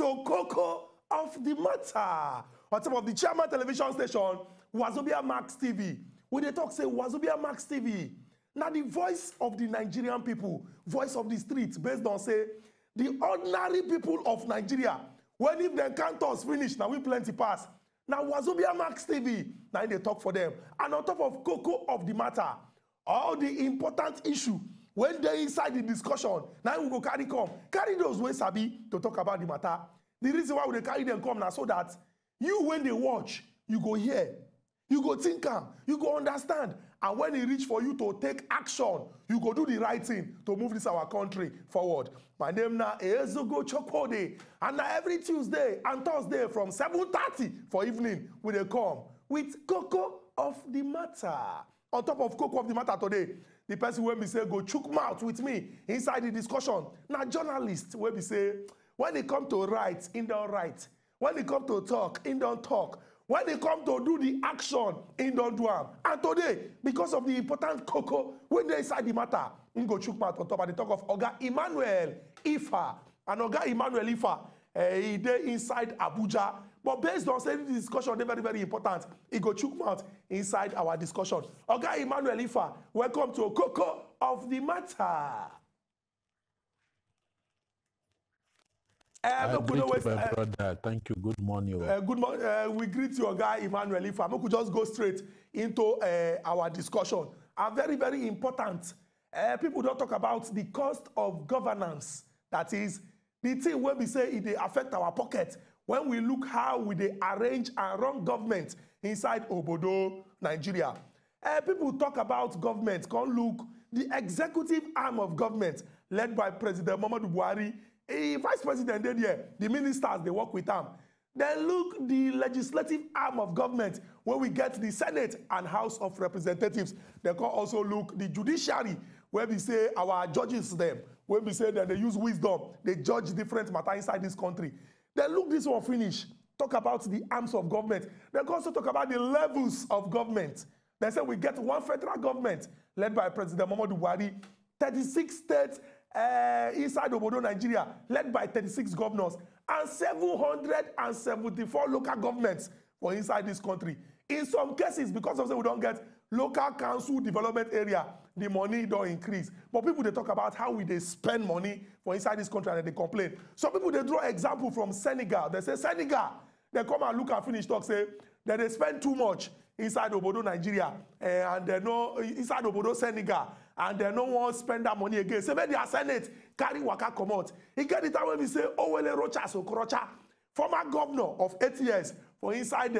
Welcome to KOKO of the Matter. On top of the chairman television station, Wazobia Max TV. When they talk, say Wazobia Max TV. Now the voice of the Nigerian people, voice of the streets, based on, say, the ordinary people of Nigeria. When if they can't us finish, now we plenty pass. Now Wazobia Max TV, now they talk for them. And on top of KOKO of the Matter, all the important issue. When they're inside the discussion, now we go carry come. Carry those way sabi to talk about the matter. The reason why we carry them come now so that you, when they watch, you go hear, you go think, you go understand. And when it reach for you to take action, you go do the right thing to move this our country forward. My name now is Chukwudi. And now every Tuesday and Thursday from 7:30 for evening, we they come with KOKO of the Matter. On top of KOKO of the Matter today, the person when we say go chook mouth with me inside the discussion. Now journalists when we say when they come to write, in don't write. When they come to talk, in don't talk. When they come to do the action, in don't do them. And today, because of the important KOKO, when they inside the matter, in go chook mouth on top of the talk of Oga Emmanuel Iffer. And Oga Emmanuel Iffer, he dey inside Abuja. But based on saying this discussion, they're very, very important. It go chook mouth inside our discussion. Oga Emmanuel Ifa, welcome to KOKO of the Matter. Thank you. Good morning. Good morning. We greet you, Oga Emmanuel Ifa. We could just go straight into our discussion. Very, very important. People don't talk about the cost of governance. That is the thing when we say it affects our pocket. When we look how we they arrange and run government inside Obodo, Nigeria. People talk about government, come look, the executive arm of government, led by President Muhammadu Buhari, a vice president there, the ministers, they work with them. Then look, the legislative arm of government, where we get the Senate and House of Representatives. They can also look, the judiciary, where we say our judges them, where we say that they use wisdom, they judge different matters inside this country. Then look this one finish. Talk about the arms of government. They also talk about the levels of government. They say we get one federal government led by President Muhammadu Buhari, 36 states inside Obodo, Nigeria, led by 36 governors, and 774 local governments for inside this country. In some cases, because of that, we don't get local council development area, the money don't increase. But people, they talk about how they spend money for inside this country and they complain. Some people, they draw example from Senegal. They say, Senegal, they come and look and finish talk, say that they spend too much inside Obodo, Nigeria, and they know inside Obodo, Senegal, and they no one spend that money again. So when they are Senate, carry waka come out. He get it out when we say, Rochas Okorocha, former governor of 8 years for inside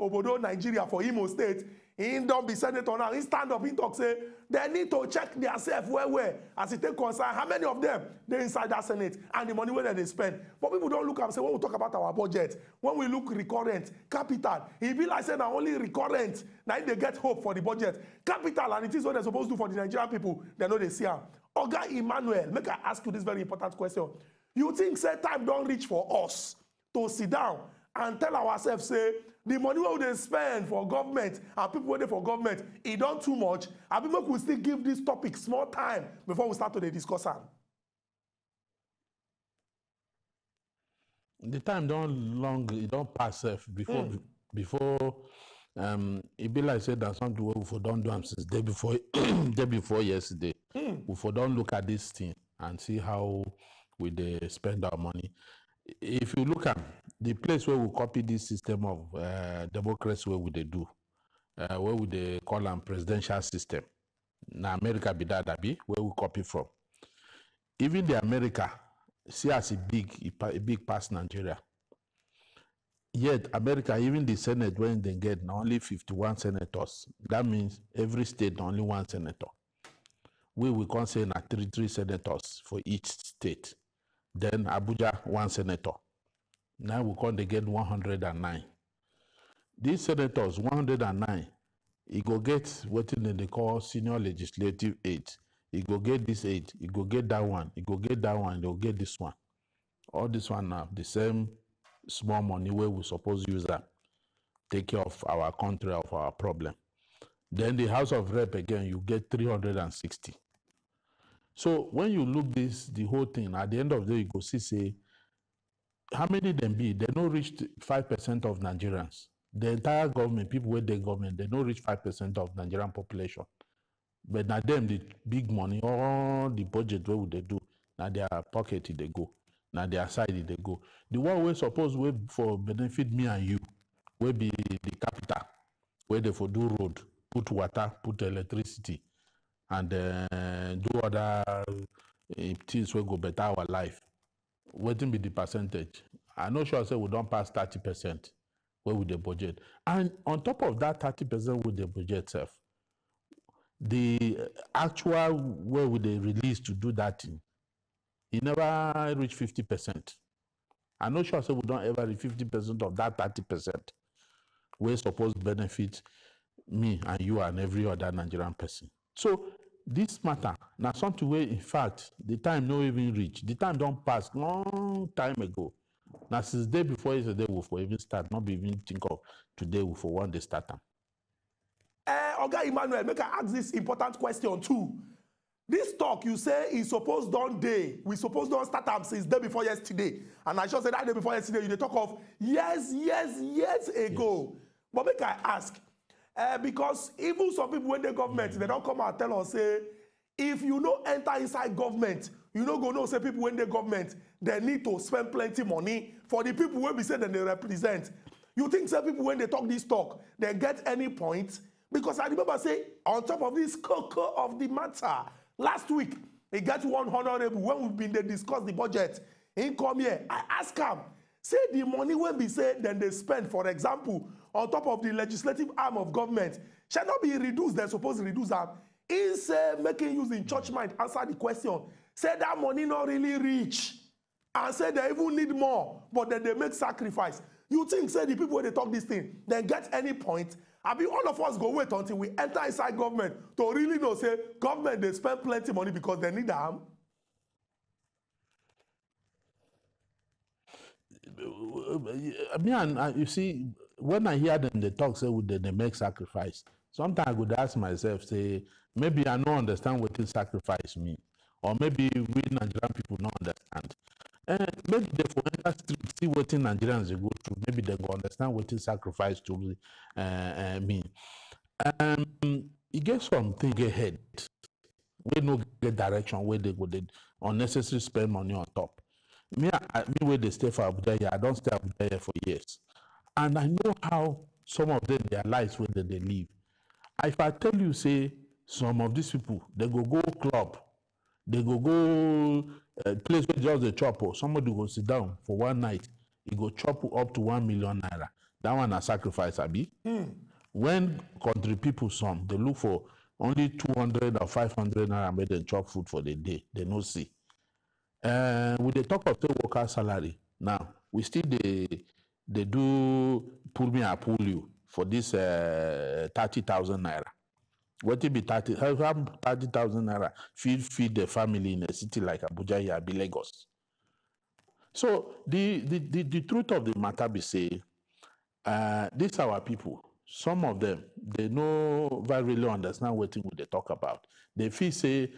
Obodo, Nigeria, for Imo State. He don't be senator now. He stand up, he talk, say, they need to check themselves where, as it take concern, how many of them they inside that Senate and the money where they spend. But people don't look and say, when we talk about our budget, when we look recurrent, capital, it be like saying that only recurrent, now they get hope for the budget. Capital, and it is what they're supposed to do for the Nigerian people, they know they see them. Oga Emmanuel, make I ask you this very important question. You think, say, time don't reach for us to sit down and tell ourselves, say, the money we they spend for government and people waiting for government, it don't too much. And people could still give this topic small time before we start to discuss it. The time don't long, it don't pass before it be like said that something we don't do since day before day before yesterday. We don't look at this thing and see how we they spend our money. If you look at the place where we copy this system of democracy, where would they do? Where would they call them presidential system? Now America be that be where we copy from. Even the America, see as a big past Nigeria. Yet America, even the Senate when they get only 51 senators. That means every state only one senator. We can say na three senators for each state. Then Abuja one senator. Now we call they get 109. These senators, 109, he go get what they call senior legislative aid. He go get this aid, he go get that one, he go get that one, they'll get this one. All this one now, the same small money where we suppose use that, take care of our country, of our problem. Then the House of Rep again, you get 360. So when you look this, the whole thing, at the end of the day, you go see, say, how many them be? They no reach 5% of Nigerians. The entire government, people with the government, they no reach 5% of Nigerian population. But now them, the big money, all the budget, what would they do? Now their pocket, they go. Now their side, they go. The one we suppose we for benefit me and you, will be the capital, where they for do road, put water, put electricity, and do other things will go better our life. What will be the percentage? I'm not sure I say we don't pass 30%. Where would the budget? And on top of that 30% with the budget self, the actual way would they release to do that thing, it never reach 50%. I'm not sure I say we don't ever reach 50% of that 30%. We're supposed to benefit me and you and every other Nigerian person. So this matter, now something where in fact the time no even reach. The time don't pass long time ago. Now since day before yesterday we for even start, not even think of today we for one day start them. Okay, Emmanuel, make I ask this important question too. This talk you say is supposed done day. We supposed don't start up since day before yesterday. And I just said that day before yesterday, you talk of years ago. Yes. But make I ask, because even some people when the government, they don't come and tell us, say, if you no enter inside government, you no go know, say people when the government, they need to spend plenty money for the people where we say that they represent. You think some people when they talk this talk, they get any point? Because I remember say on top of this KOKO of the matter, last week, he got one honorable when we've been there discuss the budget. He come here. I ask him, say the money when be said then they spend, for example, on top of the legislative arm of government, shall not be reduced. They're supposed to reduce them. He say making use in church mind, answer the question. Say that money not really rich. And say they even need more, but then they make sacrifice. You think say the people when they talk this thing, then get any point? I mean, all of us go wait until we enter inside government to really know, say, government, they spend plenty money because they need them. I mean, you see, when I hear them, they talk, say, they make sacrifice. Sometimes I would ask myself, say, maybe I don't understand what this sacrifice means. Or maybe we Nigerian people don't understand. And maybe they for enter street, see what in Nigerians they go through. Maybe they go understand what is sacrifice to mean. It gets something ahead. We no get direction where they go. They unnecessary spend money on top. Me where they stay for Abuja, I don't stay Abuja for years, and I know how some of them their lives where they live. If I tell you, say some of these people they go club. They go place where just the chop. Somebody go sit down for one night. He go chop up to 1 million naira. That one a sacrifice, abi. When country people some, they look for only 200 or 500 naira and make them chop food for the day. They no see. With the talk of the worker salary, now we still they do pull me and pull you for this 30,000 naira. What it be 30,000 naira feed the family in a city like Abuja, Yabi, Lagos. So the truth of the matter be say, these are our people. Some of them they know very really understand what they talk about. They feel say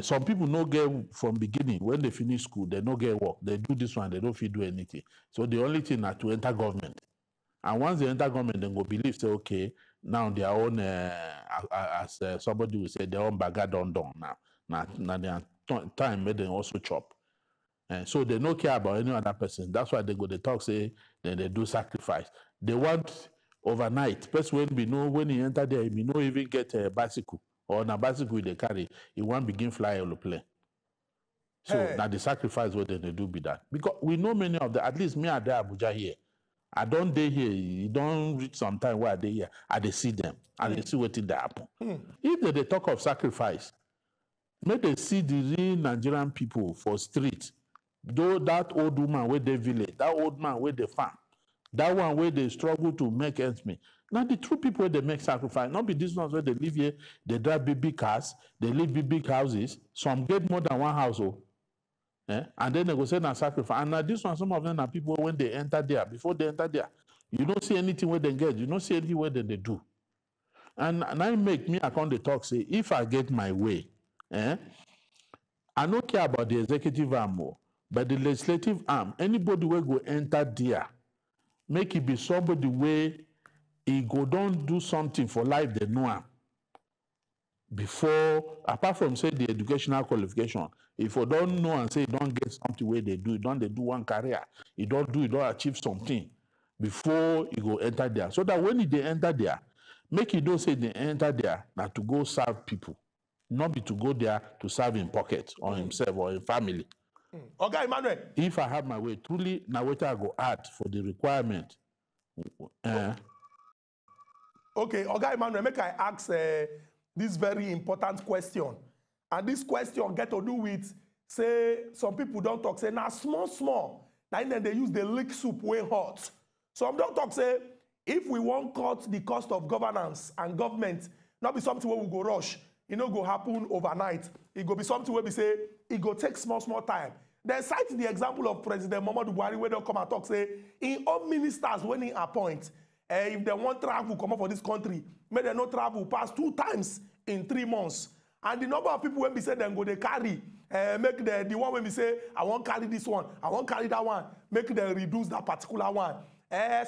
some people no get from beginning when they finish school they no get work. They do this one they don't feel do anything. So the only thing is to enter government. And once they enter government, they go believe say okay. Now their own, as somebody will say, their own bagger done done now. Now their time made them also chop. And so they don't care about any other person. That's why they go, they talk, say, then they do sacrifice. They want overnight. Person when we know, when he enter there, he may not even get a bicycle. Or on a bicycle they carry, he won't begin flying on the plane. So now the sacrifice, what they do be that. Because we know many of the, at least me and the Abuja here, I don't dey here. You don't reach some time where they here. I they see them and they see what they happen. If they talk of sacrifice, may they see the real Nigerian people for street. Though that old woman where they village, that old man where they farm, that one where they struggle to make ends meet. Now the true people where they make sacrifice. Not be these ones where they live here. They drive big cars. They live big houses. Some get more than one household. And then they go say and sacrifice. And now this one, some of them are people when they enter there, before they enter there, you don't see anything where they get, you don't see anything where they do. And I make me account the talk, say, if I get my way, I don't care about the executive arm more. by the legislative arm, anybody wey go enter there, make it be somebody wey he go don do something for life they know am. Before, apart from say the educational qualification, if you don't know and say you don't get something where they do, you don't they do one career, you don't achieve something before you go enter there. So that when they enter there, make you don't say they enter there now to go serve people, not be to go there to serve in pocket or himself or in family. Okay, Emmanuel. If I have my way, truly, now what I go add for the requirement. Okay, okay, Emmanuel, make I ask this very important question. And this question get to do with, say, some people don't talk, say, now small, small. Then they use the lick soup way hot. Some don't talk, say, if we won't cut the cost of governance and government, not be something where we go rush. It no go happen overnight. It go be something where we say, it go take small, small time. Then cite the example of President Muhammadu Buhari, where they come and talk, say, in all ministers when he appoint, if they want travel come up for this country, may they not travel pass 2 times in 3 months. And the number of people when we say them go, they carry, make the one when we say, I won't carry this one, I won't carry that one, make them reduce that particular one.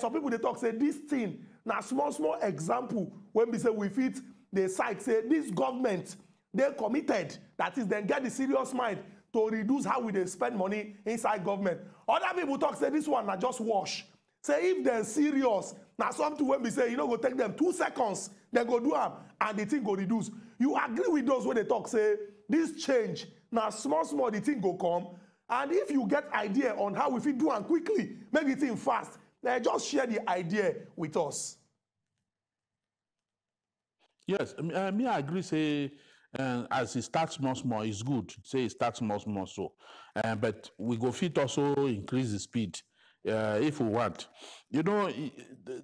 Some people they talk, say, this thing, now small, small example, when we say we fit, the side say, this government, they're committed, that is, then get the serious mind to reduce how we they spend money inside government. Other people talk, say, this one, now just wash. Say, if they're serious, now something when we say, you know, go take them 2 seconds, they go do them, and the thing go reduce. You agree with those when they talk, say, this change, now small, small, the thing go come. And if you get idea on how we fit do and quickly, make the thing fast, then just share the idea with us. Yes, me I agree, say, as it starts small, small, it's good. Say it starts small, small, so. But we go fit also increase the speed. If we want, you know,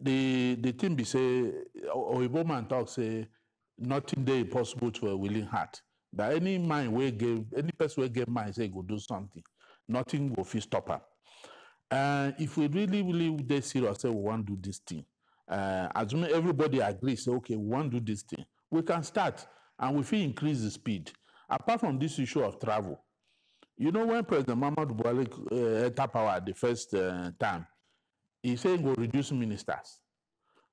the thing be say, Oyibo man talk say, nothing there impossible to a willing heart. That any mind will give, any person will give mind say go do something. Nothing will feel stop up. If we really, really they serious say we want to do this thing. As everybody agrees, say okay, we want to do this thing. We can start and we feel increase the speed. Apart from this issue of travel. You know, when President Muhammadu Buhari entered power the first time, he said he will reduce ministers.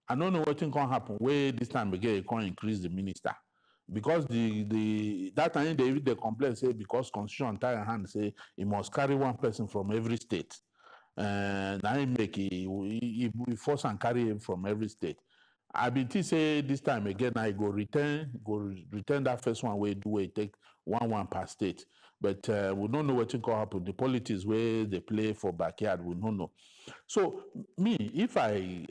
I don't know what can happen. Where this time again, he can increase the minister. Because that time they complain, say, because constitution tie hand, say, he must carry one person from every state. Now he make he force and carry him from every state. I been say this time again, I go return that first one way, do it take one per state. But we don't know what will happen. The politics where they play for backyard, we don't know. So me, if I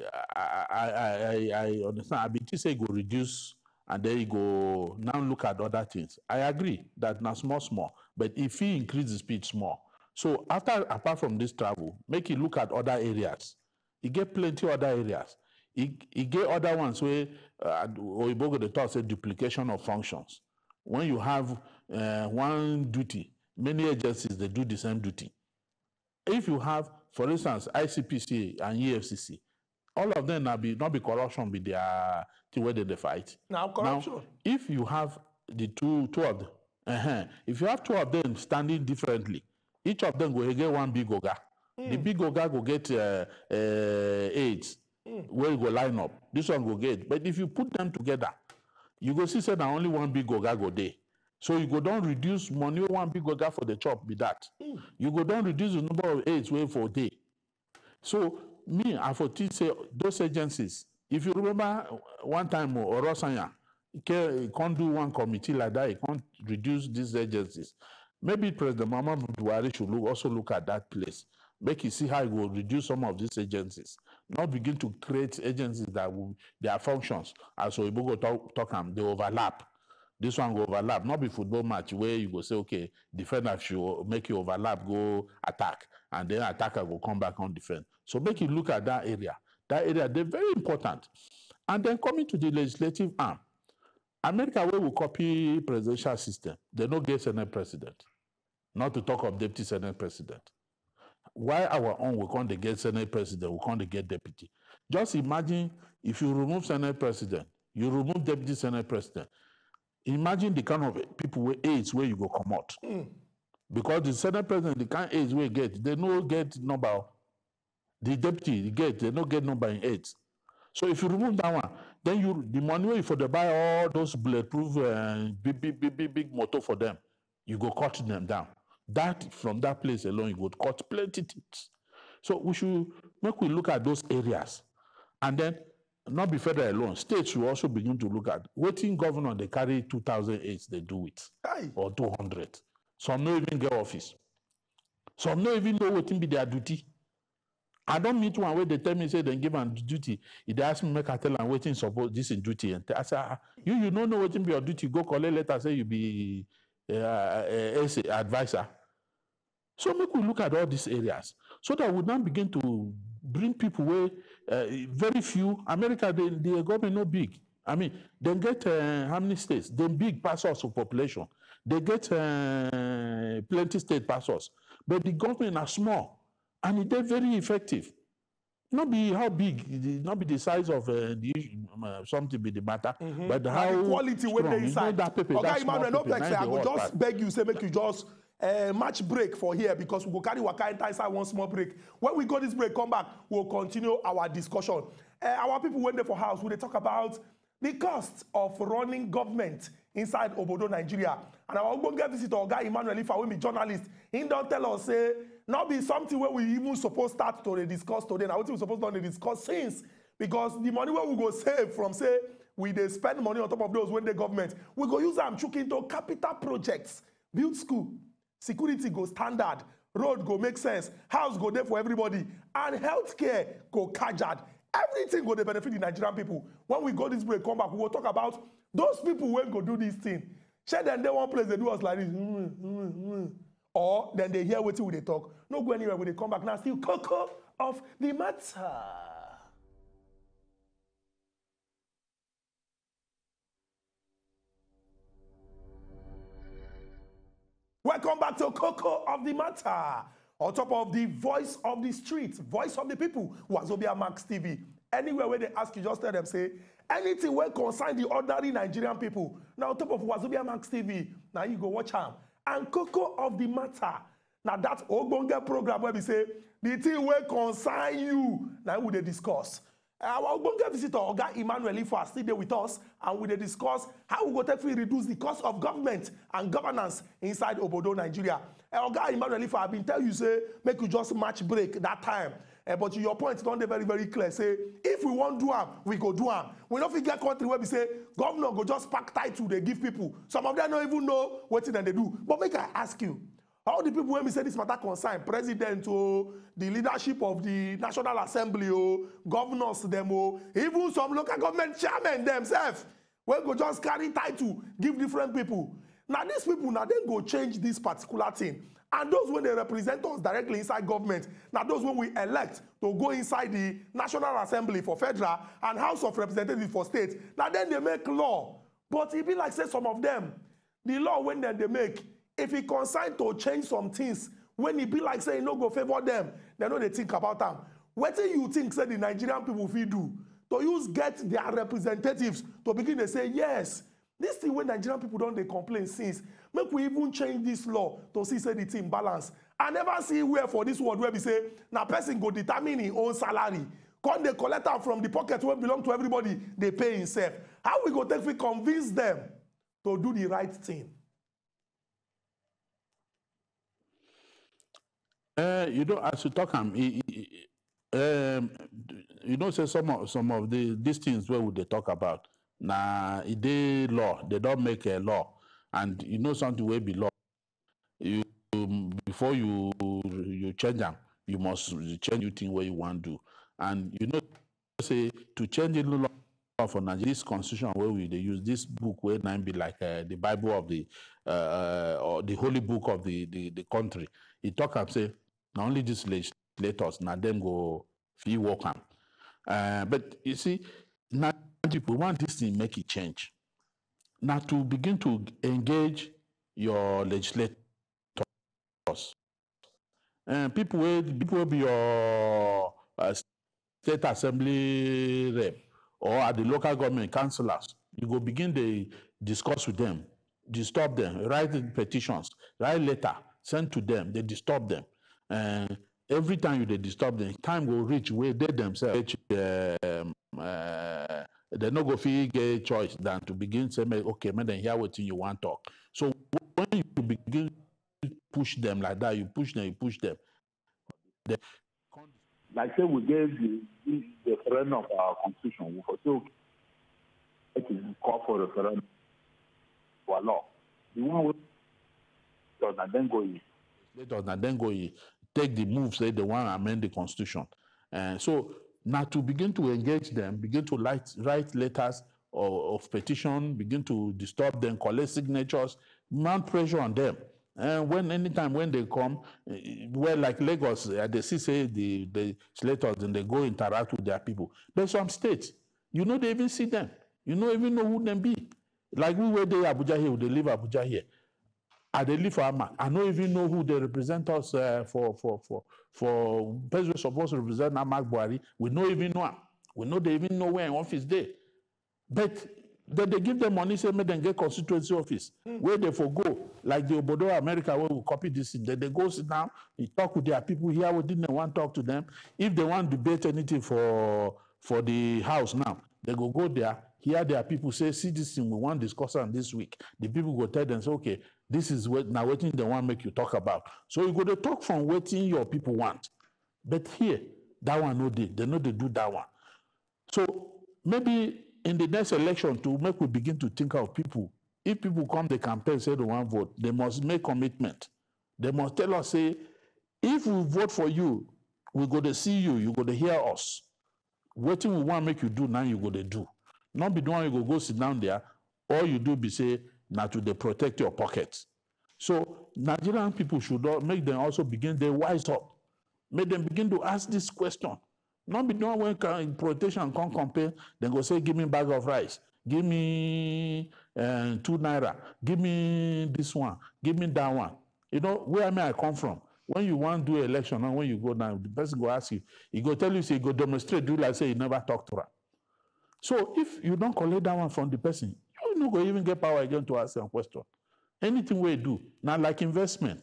understand, I be to say go reduce and then you go now look at other things. I agree that now small, but if you increase the speed small. So after apart from this travel, make you look at other areas. You get plenty other areas. You get other ones where Oyibo the talk say duplication of functions. When you have one duty, many agencies, they do the same duty. If you have, for instance, ICPC and EFCC, all of them not be corruption, be their where they fight. Now, corruption. Now, if you have the two of them, if you have two of them standing differently, each of them will get one big oga. The big oga will get AIDS, where you go line up. This one will get. But if you put them together, you go see, say, that only one big oga go there. So you go down reduce money one big oga for the chop be that. You go down reduce the number of aides way for a day. So me, I for say those agencies. If you remember one time Oronsaye, he can't do one committee like that. He can't reduce these agencies. Maybe President Muhammadu Buhari should also look at that place. Make you see how he will reduce some of these agencies. Not begin to create agencies that will their functions as Oyibo talk they overlap. This one go overlap, not be football match where you go say, okay, defender should make you overlap, go attack, and then attacker will come back on defense. So make you look at that area. That area, they're very important. And then coming to the legislative arm, America will copy presidential system. They don't get Senate president, not to talk of deputy Senate president. Why our own we can't get Senate president, we can't get deputy? Just imagine if you remove Senate president, you remove deputy Senate president. Imagine the kind of people with AIDS where you go come out. Because the Senate president, the kind age we get, they no get number. The deputy, they get, they no get number in eight. So if you remove that one, then you, the money way for the buy all those bulletproof big motor for them, you go cut them down. That, from that place alone, you would cut plenty things. So we should make we look at those areas. And then, not be federal alone, states will also begin to look at. Waiting governor, they carry 2008, they do it. Aye. Or 200. Some no even get office. Some no even know what be their duty. I don't meet one where they tell me, say, they give them duty. If they ask me, make I tell them, waiting, suppose this is duty. And I say, you don't know what be your duty. Go collect letter, say you be advisor. So make we look at all these areas. So that we now begin to bring people away. Very few. America, the government no big. I mean, they get how many states? They big parcels of population. They get plenty state parcels. But the government are small. And they're very effective. Not be how big, not be the size of the issue, something be the matter, but how and the quality when they inside. Okay, Emmanuel, no like say, I would just beg you, say, make you just match break for here because we go carry waka inside one small break. When we go this break, come back, we'll continue our discussion. Our people went there for house, where they talk about the cost of running government inside Obodo, Nigeria. And our Ogbonge visitor, Oga Emmanuel Ifa, when we journalist, he don't tell us, say, not be something where we even supposed start to discuss today. Now, what we supposed to discuss since, because the money where we go save from, say, we they spend money on top of those when the government, we go use them chook into capital projects, build school, security go standard, road go make sense, house go there for everybody, and healthcare go kajad. Everything go to benefit the Nigerian people. When we go this break, come back, we will talk about those people when go do this thing. Share them they one place they do us like this. Or then they hear what they talk. No go anywhere when they come back now. Still Koko of the Matter. Welcome back to Koko of the Matter. On top of the voice of the street, voice of the people, Wazobia Max TV. Anywhere where they ask you, just tell them, say, anything will concern the ordinary Nigerian people. Now, on top of Wazobia Max TV, now you go watch them. And Koko of the Matter. Now, that Ogbonge program where we say, the thing will concern you. Now, we discuss. Our Ogbonge visitor, Oga Emmanuel Iffer, still there with us, and we discuss how we go take to reduce the cost of government and governance inside Obodo, Nigeria. Oga Emmanuel Iffer, I've been telling you, say, make you just match break that time. But your point don't be very, very clear. Say, if we want to do them, we go do them. We don't forget country where we say, governor go just pack title they give people. Some of them don't even know what they do. But make I ask you, all the people when we say this matter concern, president, oh, the leadership of the National Assembly, oh, governors, them, oh, even some local government chairmen themselves, will go just carry title, give different people. Now, these people, now they go change this particular thing. And those when they represent us directly inside government, now those when we elect to go inside the National Assembly for federal and House of Representatives for state, now then they make law. But it be like, say, some of them, the law when they make, if it consign to change some things, when it be like, say, no go favor them, they know they think about them. What do you think, say, the Nigerian people feel do? To use get their representatives to begin to say, yes, this thing when Nigerian people don't they complain since, make we even change this law to see say the thing balance. I never see where for this world where we say now person go determine his own salary. Come they collect out from the pocket where belong to everybody, they pay himself. How we go take we convince them to do the right thing? You know, as you talk, you know, say some of these things where would they talk about? Nah, they law. They don't make a law, and you know something way below. You before you change them, you must change your thing where you want to. And you know, say to change the law for Nigeria, this constitution where we they use this book where now be like the Bible of the or the holy book of the country. He talk and say not only this legislators, now them go fee welcome. But you see now. People want this thing make it change. Now to begin to engage your legislators, and people will be your state assembly rep or at the local government councillors. You go begin to discuss with them, disturb them, write petitions, write letter, sent to them, they disturb them. Every time they disturb them, time will reach where they themselves, they're not going to get a choice than to begin saying, okay, man, then hear what you want to talk. So when you begin to push them like that, you push them. Like say we gave the referendum of our constitution, we foresaw it is called for referendum for a law. The one who does not then go in. They does not then go in. Take the move, say they want to amend the constitution. And so now to begin to engage them, begin to write letters of petition, begin to disturb them, collect signatures, mount pressure on them. And when anytime when they come, well, like Lagos, they see say the letters and they go interact with their people. But some states, you know, they even see them. You know, even know who them be. Like we were there Abuja here, they live Abuja here. I they live for Ama. I don't even know who they represent us for person supposed to represent Ama Buhari. We don't even know. We know they even know where in office they. But then they give them money, say, make them get constituency office. Where they forgo, like the Obodo America, where we copy this, they go sit down, they talk with their people here, we didn't want to talk to them. If they want to debate anything for the house now, they go there, hear their people say, see this thing, we want to discuss on this week. The people go tell them, say, okay, this is what now waiting they want to make you talk about. So you go to talk from waiting your people want. But here, that one, no, they know they do that one. So maybe in the next election, to make we begin to think of people, if people come to campaign say they want vote, they must make commitment. They must tell us, say, if we vote for you, we go to see you, you go to hear us. What we want make you do now, you go to do. Not be the one you go sit down there. All you do be say, now to they protect your pockets. So Nigerian people should make them also begin they wise up. Make them begin to ask this question. Not be done when protection can compare, then go say, give me a bag of rice, give me 2 naira, give me this one, give me that one. You know, where am I come from? When you want to do election, and when you go down, the person go ask you, he go tell you, say, he go demonstrate, do like say, you never talk to her. So if you don't collect that one from the person, you not go even get power again to ask a question. Anything we do, not like investment.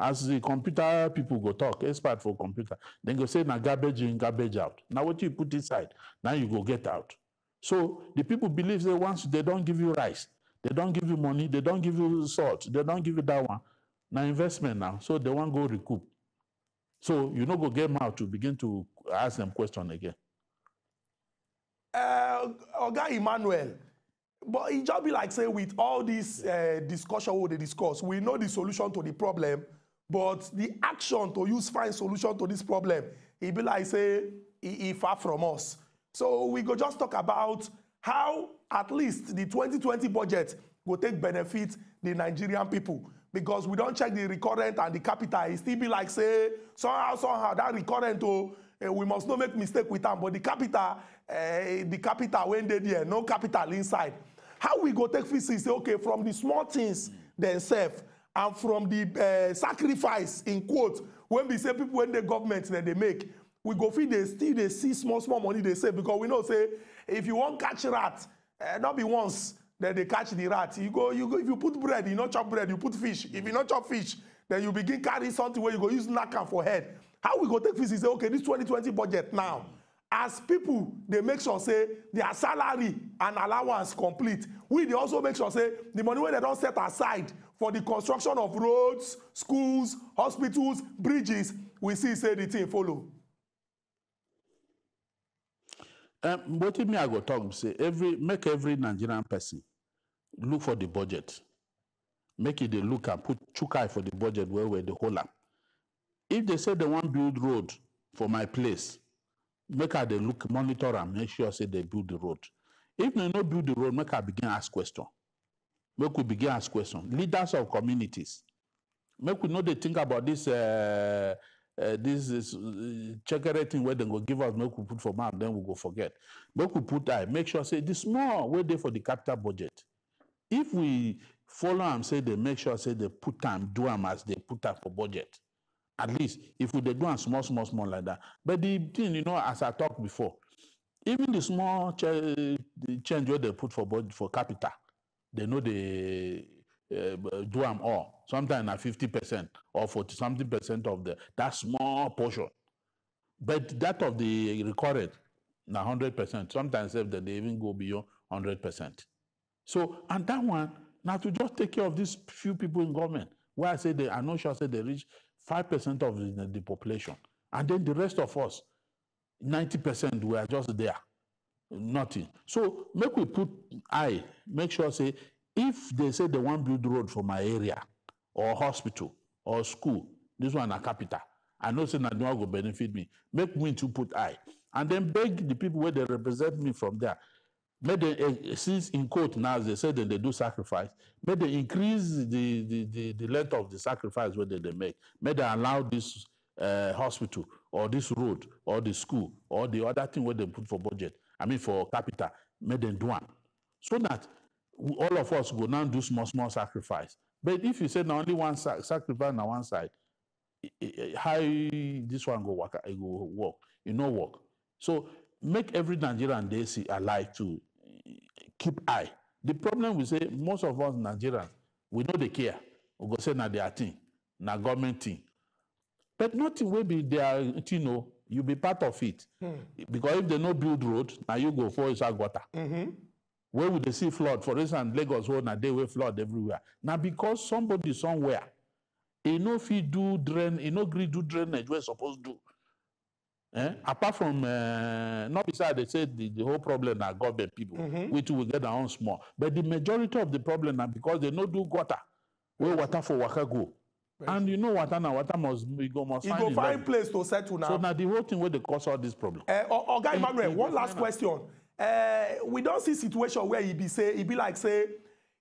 As the computer people go talk, expert for computer, then go say, now garbage in, garbage out. Now what you put inside, now you go get out. So the people believe that once they don't give you rice, they don't give you money, they don't give you salt, they don't give you that one. Now investment now, so they won't go recoup. So you know, go get them out to begin to ask them question again. Oga Emmanuel, but it just be like say with all this discussion what they discuss, we know the solution to the problem. But the action to use find solution to this problem, it be like say, it far from us. So we go just talk about how at least the 2020 budget will take benefit the Nigerian people. Because we don't check the recurrent and the capital. It still be like say, somehow that recurrent, we must not make mistake with them. But the capital when they there, no capital inside. How we go take physics, okay, from the small things themselves, and from the sacrifice, in quote, when we say people, when the government that they make, we go feed they still they see small money they say, because we know say if you won't catch rat, not be once that they catch the rat. You go if you put bread, you not chop bread, you put fish. If you not chop fish, then you begin carry something where you go use knacka for head. How we go take fish is say, okay, this 2020 budget now, as people they make sure say their salary and allowance complete. We they also make sure say the money where they don't set aside for the construction of roads, schools, hospitals, bridges, we see say the thing follow. But me I go talk say make every Nigerian person look for the budget. Make it they look and put chukai for the budget where the whole up. If they say they want build road for my place, make her they look monitor and make sure say they build the road. If they not build the road, make her begin ask questions. Make we begin ask questions. Leaders of communities, make we know they think about this checker thing where they go give us, make we put for map, then we go forget. Make we put eye, make sure say this small way there for the capital budget. If we follow and say they make sure say they put time, do them as they put time for budget. At least if we they do them small like that. But the thing, you know, as I talked before, even the small change where they put for budget for capital. They know they do them all. sometimes at 50% or 40-something% of that small portion. But that of the recurrent, now 100%. Sometimes if they even go beyond 100%. So, and that one, now to just take care of these few people in government, where I say they, I know she said they reach 5% of the population. And then the rest of us, 90%, we are just there. Nothing. So, make we put eye, make sure say, if they say they want build road for my area, or hospital, or school, this one a capital, I know say Nadua will benefit me. Make me to put eye. And then beg the people where they represent me from there. May they, since in court now, as they said that they do sacrifice, may they increase the length of the sacrifice where they make. May they allow this hospital, or this road, or the school, or the other thing where they put for budget, I mean for capital, may they do one. So that all of us go now do small sacrifice. But if you say now only one sacrifice on one side, how this one go work? It no work. So make every Nigerian they see alive to keep eye. The problem we say most of us Nigerians, we know they care. We go say na their thing, na government thing. But nothing will be their, you know, you be part of it. Because if they no build road, now you go for is water. Where would they see flood? For instance, Lagos road, now they will flood everywhere. Now because somebody somewhere, you know if he do drain, you know greed do drainage we're supposed to do. Apart from, not beside they say the whole problem are government people, which will get our own small. But the majority of the problem are because they no do gutter, where water for waka go. Right. And you know water now, water must find place to settle now. So now the whole thing where they cause all this problem. Guy Emmanuel, one last question. We don't see situation where it be like,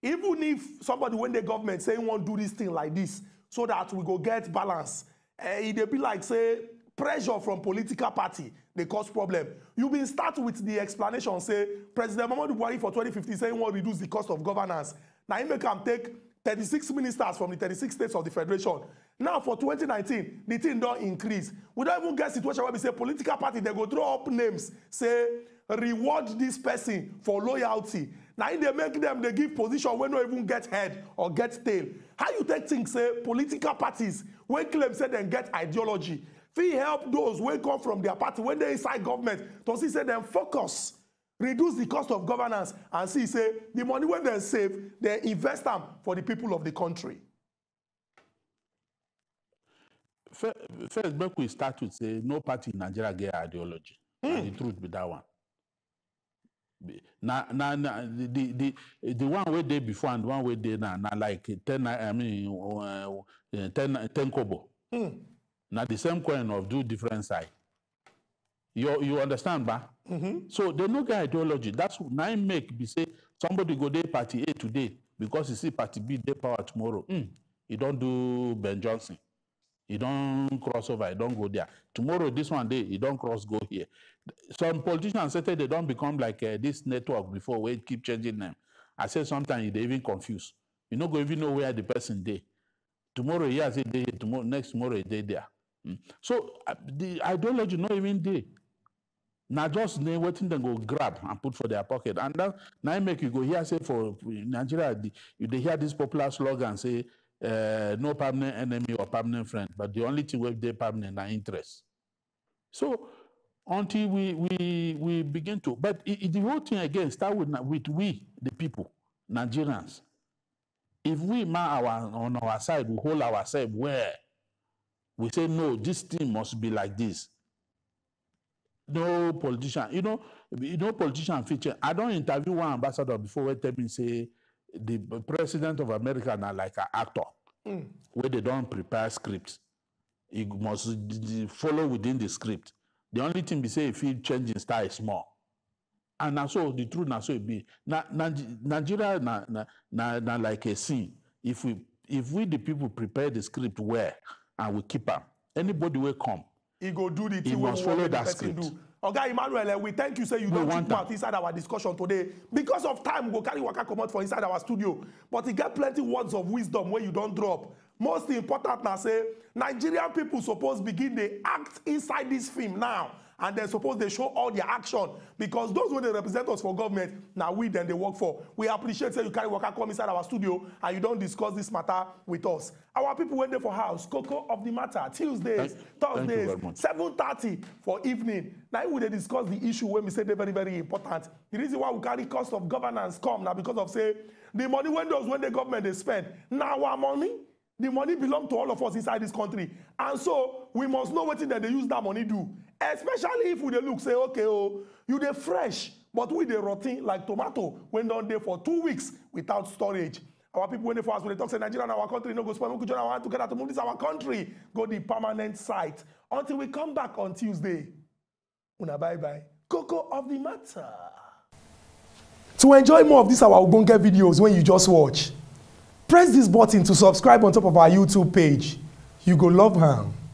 even if somebody when the government say won't do this thing like this, so that we go get balance. It be like, say, pressure from political party, they cause problem. You been start with the explanation, say, President Muhammadu Buhari for 2015 saying won't reduce the cost of governance. Now, he can take 36 ministers from the 36 states of the Federation. Now, for 2019, the thing don't increase. We don't even get situation where we say political party, they go throw up names, say, reward this person for loyalty. Now, if they make them, they give position when they don't even get head or get tail. How you take things, say, political parties, when claim say they get ideology, we help those who come from their party, when they inside government, to see, say, them focus, reduce the cost of governance, and see, say, the money when they save, they invest them for the people of the country. First, we start with, say, no party in Nigeria get ideology. And the truth be that one. The one way day before and one way day now, like 10 kobo. Now the same coin of two different sides. You understand, ba? So they no get ideology. That's now make be say somebody go day party A today because you see party B day power tomorrow. You don't do Ben Johnson. You don't cross over. You don't go there. Tomorrow, this one day, you don't cross go here. Some politicians said they don't become like this network before where it keep changing them. I said sometimes they even confuse. You no go even know where the person day. Tomorrow, yes, they day. Tomorrow, next tomorrow, they there. So the ideology not even day. Now just they waiting they go grab and put for their pocket. And that now make you go here say for Nigeria. They hear this popular slogan say. No permanent enemy or permanent friend, but the only thing we have there permanent are interest. So until we begin to, but the whole thing again start with we the people, Nigerians. If we on our side, we hold ourselves where we say no, this thing must be like this. No politician, you know politician feature. I don't interview one ambassador before we tell me say. The president of America now like an actor, where they don't prepare scripts. You must follow within the script. The only thing we say if you change in style is small. And now so the truth now so it be. Nigeria now like a scene. If we the people prepare the script well and we keep up, anybody will come. He go do the thing. He must follow that script. Oga Emmanuel, we thank you, say you don't took part inside our discussion today. Because of time, we'll carry waka come out for inside our studio. But you get plenty words of wisdom where you don't drop. Most important now, say, Nigerian people suppose begin they act inside this film now. And then suppose they show all their action. Because those who they represent us for government, now we then they work for. We appreciate that you carry waka come inside our studio and you don't discuss this matter with us. Our people went there for house, Koko of the Matter, Tuesdays, Thursdays, 7:30 for evening. Now we discuss the issue when we say they're very, very important. The reason why we carry cost of governance come now because of say the money when the government they spend, now our money. The money belongs to all of us inside this country. And so we must know what that they use that money do. Especially if we they look, say, okay, oh, you they fresh, but we they rotting like tomato when down there for 2 weeks without storage. Our people when they for us when they talk say Nigeria and our country, no go spoil, we could join our hand together to move this our country. Go the permanent site. Until we come back on Tuesday. Una bye bye. Koko of the Matter. To enjoy more of this our Ubunga videos when you just watch. Press this button to subscribe on top of our YouTube page. You go love her.